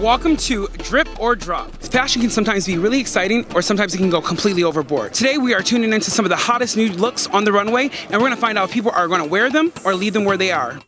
Welcome to Drip or Drop. Fashion can sometimes be really exciting, or sometimes it can go completely overboard. Today we are tuning into some of the hottest new looks on the runway, and we're gonna find out if people are gonna wear them or leave them where they are.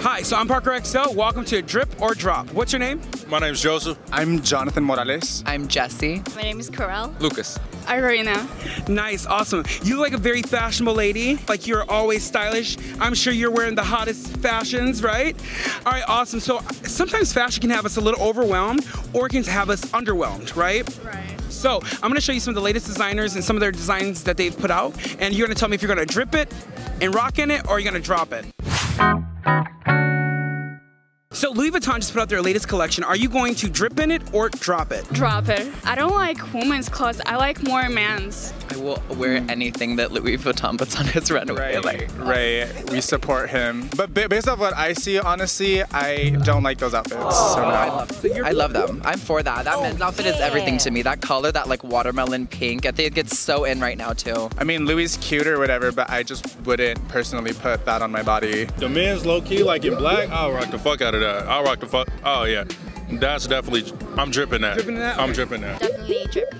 Hi, so I'm Parker XL. Welcome to Drip or Drop. What's your name? My name's Joseph. I'm Jonathan Morales. I'm Jesse. My name is Corel. Lucas. Irina. Nice, awesome. You look like a very fashionable lady. Like, you're always stylish. I'm sure you're wearing the hottest fashions, right? All right, awesome. So sometimes fashion can have us a little overwhelmed, or it can have us underwhelmed, right? Right. So I'm gonna show you some of the latest designers and some of their designs that they've put out, and you're gonna tell me if you're gonna drip it and rock in it, or you're gonna drop it. So Louis Vuitton just put out their latest collection. Are you going to drip in it or drop it? Drop it. I don't like women's clothes. I like more men's. I will wear anything that Louis Vuitton puts on his runway. Right, right. We support him. But based off what I see, honestly, I don't like those outfits. Oh. So no. I love them. I'm for that. That men's outfit is everything to me. That color, that like watermelon pink, I think it gets so in right now too. I mean, Louis is cute or whatever, but I just wouldn't personally put that on my body. The men's low key, like in black, I'll rock the fuck out of that. I'll rock the fuck. Oh yeah, that's definitely. I'm dripping that. Dripping that. I'm dripping that. Definitely drip.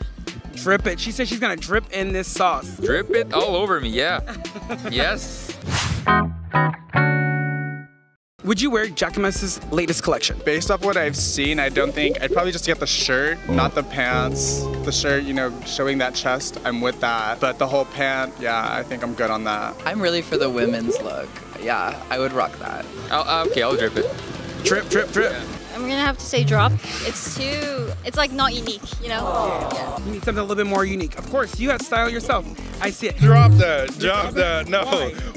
Drip it. She said she's gonna drip in this sauce. Drip it all over me. Yeah. Yes. Would you wear Jacquemus' latest collection? Based off what I've seen, I don't think. I'd probably just get the shirt, not the pants. The shirt, you know, showing that chest, I'm with that. But the whole pant, yeah, I think I'm good on that. I'm really for the women's look. Yeah, I would rock that. Okay, I'll drip it. Drip, drip, drip. Yeah. I'm gonna have to say drop. It's too, it's like not unique, you know? Oh. Yeah. You need something a little bit more unique. Of course, you have style yourself. I see it. Drop that, drop that. No,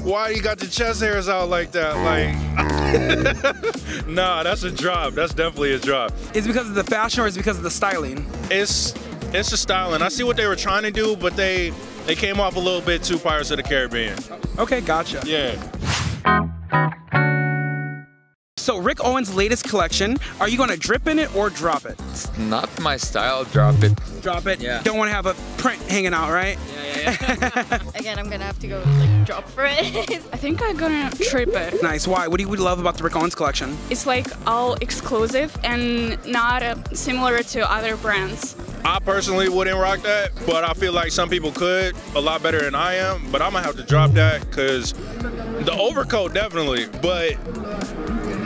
why you got the chest hairs out like that? Like, nah, that's a drop. That's definitely a drop. Is it because of the fashion or is it because of the styling? It's the styling. I see what they were trying to do, but they came off a little bit too Pirates of the Caribbean. Okay, gotcha. Yeah. So Rick Owens' latest collection, are you gonna drip in it or drop it? It's not my style, drop it. Drop it? Yeah. Don't wanna have a print hanging out, right? Yeah. Again, I'm gonna have to go like drop for it. I think I'm gonna drip it. Nice, why? What do you love about the Rick Owens collection? It's like all exclusive and not similar to other brands. I personally wouldn't rock that, but I feel like some people could a lot better than I am, but I'm gonna have to drop that because the overcoat definitely, but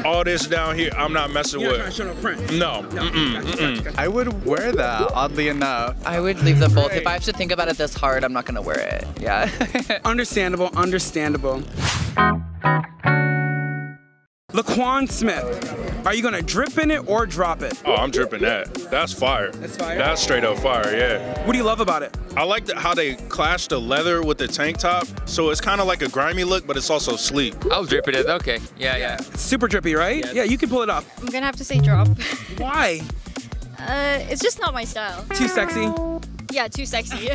all this down here, I'm not messing with. You're not trying to show no print. No. I would wear that, oddly enough. I would leave them both. If I have to think about it this hard, I'm not gonna wear it. Yeah. Understandable, understandable. Laquan Smith, are you gonna drip in it or drop it? Oh, I'm dripping that. That's fire. That's fire? That's straight up fire, yeah. What do you love about it? I like how they clash the leather with the tank top, so it's kind of like a grimy look, but it's also sleek. I'll drip it, okay. Yeah. It's super drippy, right? Yeah, you can pull it off. I'm gonna have to say drop. Why? It's just not my style. Too sexy? Yeah, too sexy.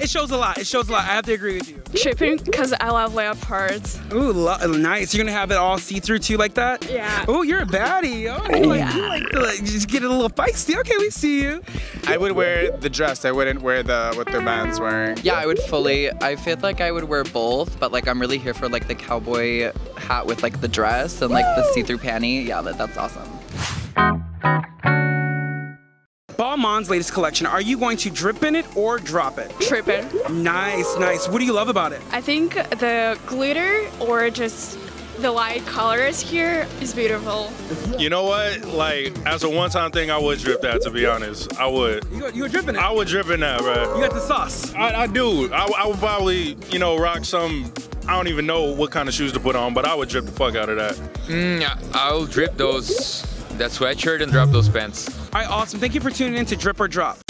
It shows a lot. It shows a lot. I have to agree with you. Dripping because I love leopards. Ooh, nice. You're gonna have it all see-through too, like that. Yeah. Oh, you're a baddie. Oh, you like to just get a little feisty. Okay, we see you. I would wear the dress. I wouldn't wear what the man's wearing. Yeah, I would fully. I feel like I would wear both, but like I'm really here for like the cowboy hat with like the dress and like the see-through panty. Yeah, that's awesome. Balmain's latest collection, are you going to drip in it or drop it? Drip it. Nice, nice. What do you love about it? I think the glitter or just the light colors here is beautiful. You know what? Like, as a one-time thing, I would drip that, to be honest. I would. You were dripping it? I would drip in that, bro. You got the sauce. I do. I would probably, you know, rock some. I don't even know what kind of shoes to put on, but I would drip the fuck out of that. I'll drip that sweatshirt and drop those pants. All right, awesome. Thank you for tuning in to Drip or Drop.